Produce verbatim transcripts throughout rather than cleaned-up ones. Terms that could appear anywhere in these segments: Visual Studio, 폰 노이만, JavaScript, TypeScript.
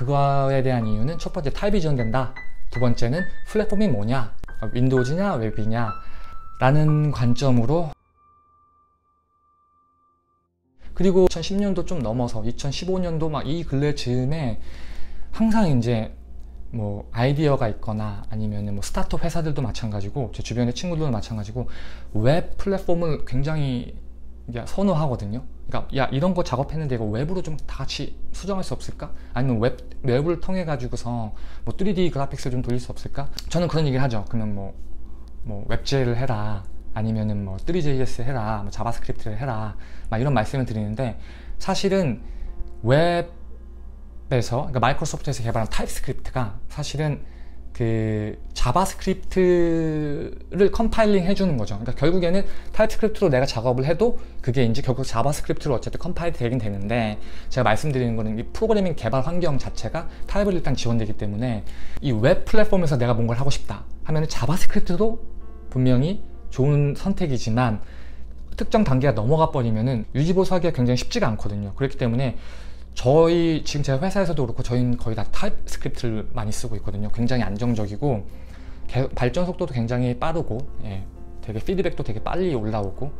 그거에 대한 이유는 첫 번째 타입이 지원된다, 두 번째는 플랫폼이 뭐냐, 윈도우즈냐 웹이냐 라는 관점으로. 그리고 이천십 년도 좀 넘어서 이천십오 년도 막 이 근래 즈음에 항상 이제 뭐 아이디어가 있거나 아니면 뭐 스타트업 회사들도 마찬가지고 제 주변의 친구들도 마찬가지고 웹 플랫폼을 굉장히 선호하거든요. 그러니까 야, 이런 거 작업했는데 이거 웹으로 좀 다 같이 수정할 수 없을까? 아니면 웹, 웹을 통해 가지고서 뭐 쓰리 디 그래픽스를 좀 돌릴 수 없을까? 저는 그런 얘기를 하죠. 그러면 뭐, 뭐 웹제이를 해라, 아니면은 뭐 쓰리 제이 에스 해라, 뭐 자바스크립트를 해라, 막 이런 말씀을 드리는데, 사실은 웹에서, 그러니까 마이크로소프트에서 개발한 타입스크립트가 사실은 그 자바스크립트를 컴파일링 해주는 거죠. 그러니까 결국에는 타입스크립트로 내가 작업을 해도 그게 이제 결국 자바스크립트로 어쨌든 컴파일이 되긴 되는데, 제가 말씀드리는 거는 이 프로그래밍 개발 환경 자체가 타입을 일단 지원되기 때문에 이 웹 플랫폼에서 내가 뭔가를 하고 싶다 하면은 자바스크립트도 분명히 좋은 선택이지만 특정 단계가 넘어가 버리면은 유지보수하기가 굉장히 쉽지가 않거든요. 그렇기 때문에 저희 지금 제 회사에서도 그렇고 저희는 거의 다 타입스크립트를 많이 쓰고 있거든요. 굉장히 안정적이고 개, 발전 속도도 굉장히 빠르고, 예, 되게 피드백도 되게 빨리 올라오고.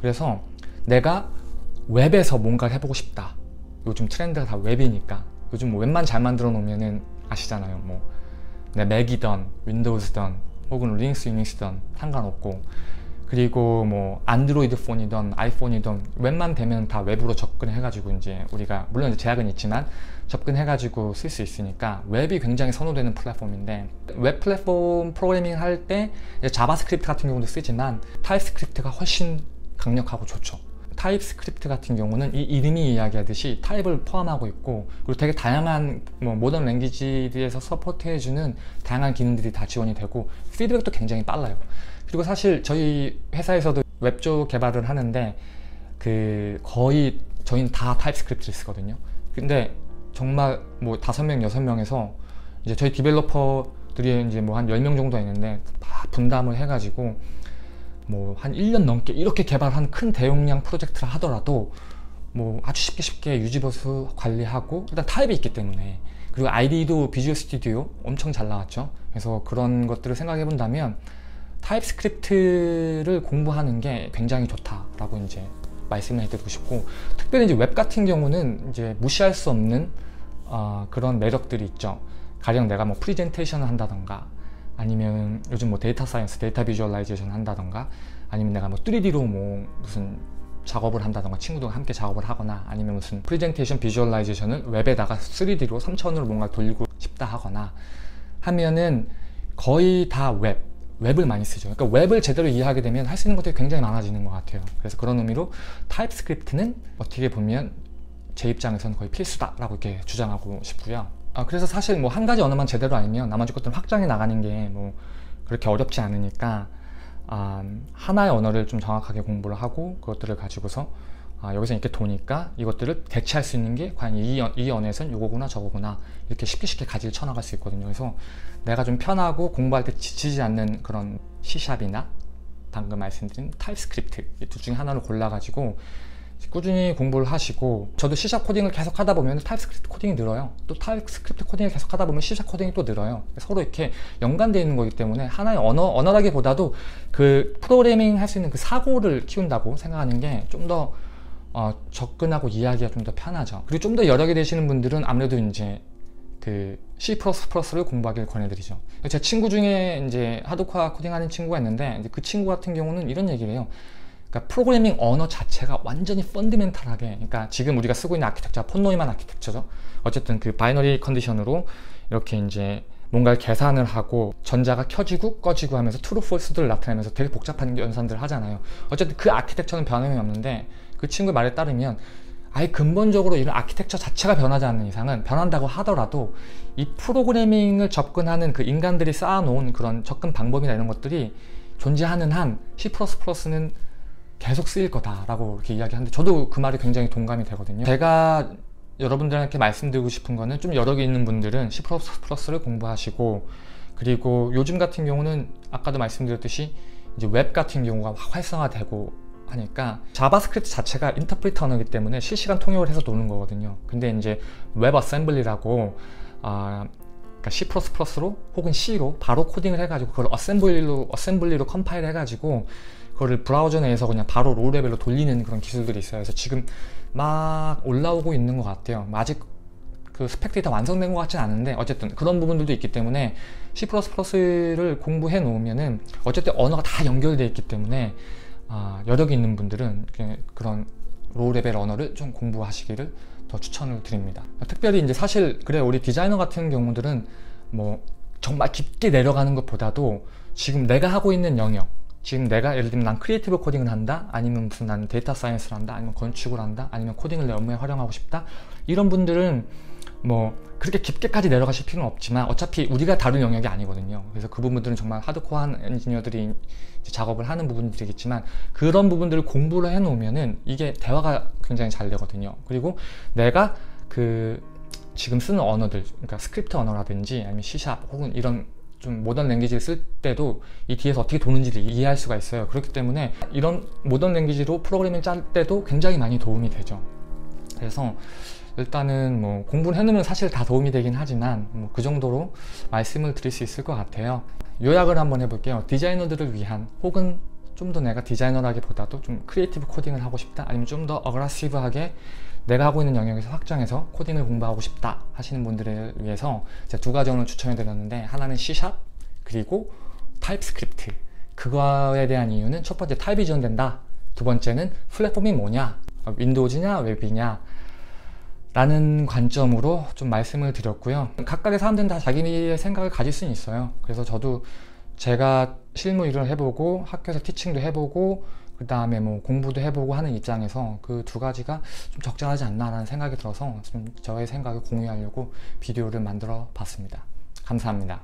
그래서 내가 웹에서 뭔가를 해보고 싶다, 요즘 트렌드가 다 웹이니까, 요즘 뭐 웹만 잘 만들어 놓으면은 아시잖아요. 뭐 내 맥이든 윈도우즈든 혹은 리눅스 유닉스든 상관없고, 그리고 뭐 안드로이드 폰이든 아이폰이든 웹만 되면 다 웹으로 접근해가지고 이제 우리가 물론 이제 제약은 있지만 접근해가지고 쓸 수 있으니까 웹이 굉장히 선호되는 플랫폼인데, 웹 플랫폼 프로그래밍 할 때 자바스크립트 같은 경우도 쓰지만 타입스크립트가 훨씬 강력하고 좋죠. 타입스크립트 같은 경우는 이 이름이 이야기하듯이 타입을 포함하고 있고, 그리고 되게 다양한 뭐 모던 랭귀지에서 서포트해주는 다양한 기능들이 다 지원이 되고, 피드백도 굉장히 빨라요. 그리고 사실 저희 회사에서도 웹 쪽 개발을 하는데 그 거의 저희는 다 타입스크립트를 쓰거든요. 근데 정말 뭐 다섯 명, 여섯 명에서 이제 저희 디벨로퍼들이 이제 뭐 한 열 명 정도 있는데 다 분담을 해가지고 뭐 한 일 년 넘게 이렇게 개발한 큰 대용량 프로젝트를 하더라도 뭐 아주 쉽게 쉽게 유지보수 관리하고, 일단 타입이 있기 때문에. 그리고 아이디도 비주얼 스튜디오 엄청 잘 나왔죠. 그래서 그런 것들을 생각해 본다면 타입스크립트를 공부하는 게 굉장히 좋다라고 이제 말씀을 해드리고 싶고, 특별히 이제 웹 같은 경우는 이제 무시할 수 없는 어, 그런 매력들이 있죠. 가령 내가 뭐 프리젠테이션을 한다던가, 아니면 요즘 뭐 데이터 사이언스, 데이터 비주얼라이제이션 한다던가, 아니면 내가 뭐 쓰리 디로 뭐 무슨 작업을 한다던가, 친구들과 함께 작업을 하거나, 아니면 무슨 프리젠테이션 비주얼라이제이션은 웹에다가 쓰리 디로 삼 차원으로 뭔가 돌리고 싶다 하거나 하면은 거의 다 웹 웹을 많이 쓰죠. 그러니까 웹을 제대로 이해하게 되면 할 수 있는 것들이 굉장히 많아지는 것 같아요. 그래서 그런 의미로 타입스크립트는 어떻게 보면 제 입장에서는 거의 필수다라고 이렇게 주장하고 싶고요. 아, 그래서 사실 뭐 한 가지 언어만 제대로 알면 나머지 것들은 확장해 나가는 게 뭐 그렇게 어렵지 않으니까, 아, 하나의 언어를 좀 정확하게 공부를 하고 그것들을 가지고서 아, 여기서 이렇게 도니까 이것들을 대체할 수 있는 게 과연 이, 이 언어에선 요거구나 저거구나 이렇게 쉽게 쉽게 가지를 쳐나갈 수 있거든요. 그래서 내가 좀 편하고 공부할 때 지치지 않는 그런 C 샵이나 방금 말씀드린 타입스크립트, 이 둘 중에 하나를 골라가지고 꾸준히 공부를 하시고, 저도 C# 코딩을 계속 하다 보면 타입스크립트 코딩이 늘어요. 또 타입스크립트 코딩을 계속 하다 보면 C# 코딩이 또 늘어요. 서로 이렇게 연관되어 있는 거기 때문에 하나의 언어, 언어라기보다도 그 프로그래밍 할 수 있는 그 사고를 키운다고 생각하는 게 좀 더 어, 접근하고 이해하기가 좀 더 편하죠. 그리고 좀 더 여러 개 되시는 분들은 아무래도 이제 그 씨 플러스 플러스를 공부하길 권해드리죠. 제 친구 중에 이제 하드코어 코딩하는 친구가 있는데, 그 친구 같은 경우는 이런 얘기를 해요. 그러니까 프로그래밍 언어 자체가 완전히 펀드멘탈하게, 그러니까 지금 우리가 쓰고 있는 아키텍처가 폰 노이만 아키텍처죠. 어쨌든 그 바이너리 컨디션으로 이렇게 이제 뭔가를 계산을 하고 전자가 켜지고 꺼지고 하면서 트루 폴스들을 나타내면서 되게 복잡한 연산들을 하잖아요. 어쨌든 그 아키텍처는 변함이 없는데, 그 친구의 말에 따르면 아예 근본적으로 이런 아키텍처 자체가 변하지 않는 이상은, 변한다고 하더라도 이 프로그래밍을 접근하는 그 인간들이 쌓아놓은 그런 접근 방법이나 이런 것들이 존재하는 한 씨 플러스 플러스는 계속 쓰일 거다라고 이렇게 이야기하는데, 저도 그 말이 굉장히 동감이 되거든요. 제가 여러분들한테 말씀드리고 싶은 거는 좀 여러 개 있는 분들은 씨 플러스 플러스를 공부하시고, 그리고 요즘 같은 경우는 아까도 말씀드렸듯이 이제 웹 같은 경우가 활성화되고 하니까 자바스크립트 자체가 인터프리터 언어이기 때문에 실시간 통역을 해서 노는 거거든요. 근데 이제 웹 어셈블리라고 어, 그러니까 씨 플러스 플러스로 혹은 C로 바로 코딩을 해가지고 그걸 어셈블리로 어셈블리로 컴파일 해가지고 그거를 브라우저 내에서 그냥 바로 로우 레벨로 돌리는 그런 기술들이 있어요. 그래서 지금 막 올라오고 있는 것 같아요. 아직 그 스펙들이 다 완성된 것 같진 않은데 어쨌든 그런 부분들도 있기 때문에 씨 플러스 플러스를 공부해 놓으면은 어쨌든 언어가 다 연결되어 있기 때문에 아, 여력이 있는 분들은 그런 로우 레벨 언어를 좀 공부하시기를 더 추천을 드립니다. 특별히 이제 사실 그래 우리 디자이너 같은 경우들은 뭐 정말 깊게 내려가는 것보다도 지금 내가 하고 있는 영역, 지금 내가 예를 들면 난 크리에이티브 코딩을 한다, 아니면 무슨 난 데이터 사이언스를 한다, 아니면 건축을 한다, 아니면 코딩을 내 업무에 활용하고 싶다, 이런 분들은 뭐 그렇게 깊게까지 내려가실 필요는 없지만 어차피 우리가 다룰 영역이 아니거든요. 그래서 그 부분들은 정말 하드코어한 엔지니어들이 이제 작업을 하는 부분들이겠지만 그런 부분들을 공부를 해 놓으면은 이게 대화가 굉장히 잘 되거든요. 그리고 내가 그 지금 쓰는 언어들, 그러니까 스크립트 언어라든지 아니면 씨 샵 혹은 이런 좀 모던 랭귀지를 쓸 때도 이 뒤에서 어떻게 도는지를 이해할 수가 있어요. 그렇기 때문에 이런 모던 랭귀지로 프로그래밍 짤 때도 굉장히 많이 도움이 되죠. 그래서 일단은 뭐 공부를 해놓으면 사실 다 도움이 되긴 하지만 뭐 그 정도로 말씀을 드릴 수 있을 것 같아요. 요약을 한번 해볼게요. 디자이너들을 위한, 혹은 좀 더 내가 디자이너라기보다도 좀 크리에이티브 코딩을 하고 싶다, 아니면 좀 더 어그레시브하게 내가 하고 있는 영역에서 확장해서 코딩을 공부하고 싶다 하시는 분들을 위해서 제가 두 가지 언어를 추천해 드렸는데, 하나는 씨 샵 그리고 타입스크립트. 그거에 대한 이유는 첫 번째 타입이 지원된다, 두 번째는 플랫폼이 뭐냐, 윈도우즈냐 웹이냐 라는 관점으로 좀 말씀을 드렸고요. 각각의 사람들은 다 자기의 생각을 가질 수는 있어요. 그래서 저도 제가 실무 일을 해보고 학교에서 티칭도 해보고 그 다음에 뭐 공부도 해보고 하는 입장에서 그 두 가지가 좀 적절하지 않나 라는 생각이 들어서 좀 저의 생각을 공유하려고 비디오를 만들어 봤습니다. 감사합니다.